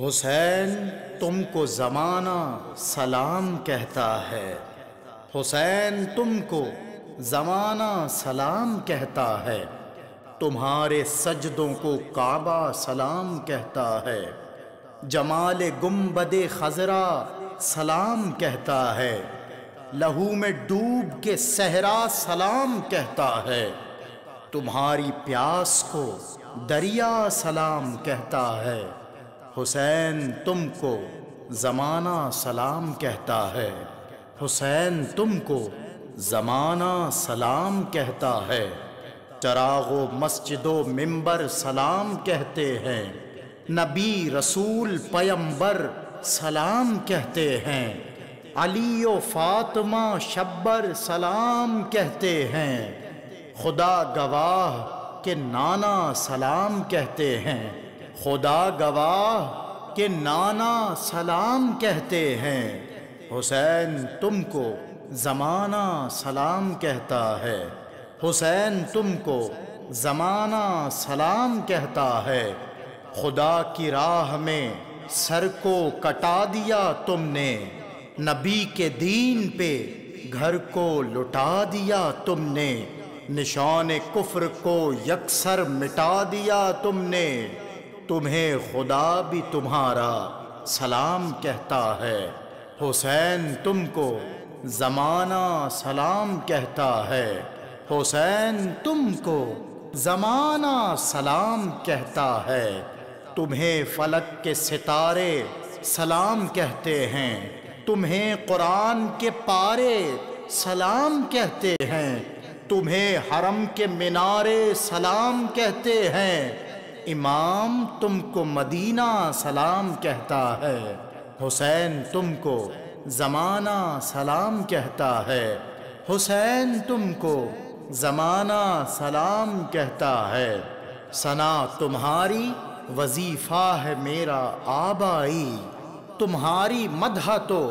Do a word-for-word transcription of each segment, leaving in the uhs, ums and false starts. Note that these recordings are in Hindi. हुसैन तुमको ज़माना सलाम कहता है, हुसैन तुमको ज़माना सलाम कहता है, तुम्हारे सजदों को काबा सलाम कहता है, जमाल गुम्बदे खजरा सलाम कहता है, लहू में डूब के सहरा सलाम कहता है, तुम्हारी प्यास को दरिया सलाम कहता है, हुसैन तुमको ज़माना सलाम कहता है, हुसैन तुमको ज़माना सलाम कहता है, चरागो मस्जिदो मिंबर सलाम कहते हैं, नबी रसूल पैगंबर सलाम कहते हैं, अली व फातमा शब्बर सलाम कहते हैं, खुदा गवाह के नाना सलाम कहते हैं, खुदा गवाह के नाना सलाम कहते हैं, हुसैन तुमको ज़माना सलाम कहता है, हुसैन तुमको ज़माना सलाम कहता है, खुदा की राह में सर को कटा दिया तुमने, नबी के दीन पे घर को लुटा दिया तुमने, निशान-ए-कुफ्र को यक्सर मिटा दिया तुमने, तुम्हें खुदा भी तुम्हारा सलाम कहता है, हुसैन तुमको ज़माना सलाम कहता है, हुसैन तुमको ज़माना सलाम कहता है, तुम्हें फलक के सितारे सलाम कहते हैं, तुम्हें क़ुरान के पारे सलाम कहते हैं, तुम्हें हरम के मीनारे सलाम कहते हैं, इमाम तुमको मदीना सलाम कहता है, हुसैन तुमको ज़माना सलाम कहता है, हुसैन तुमको ज़माना सलाम कहता है, सना तुम्हारी वजीफा है मेरा आबाई, तुम्हारी मदहतो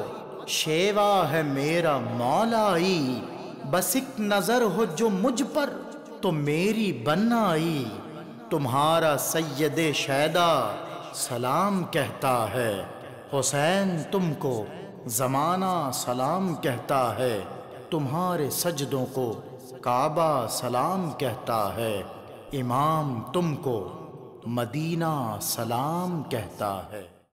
शेवा है मेरा मौलाई, बस एक नज़र हो जो मुझ पर तो मेरी बनाई, तुम्हारा सैयदे शैदा सलाम कहता है, हुसैन तुमको ज़माना सलाम कहता है, तुम्हारे सजदों को काबा सलाम कहता है, इमाम तुमको मदीना सलाम कहता है।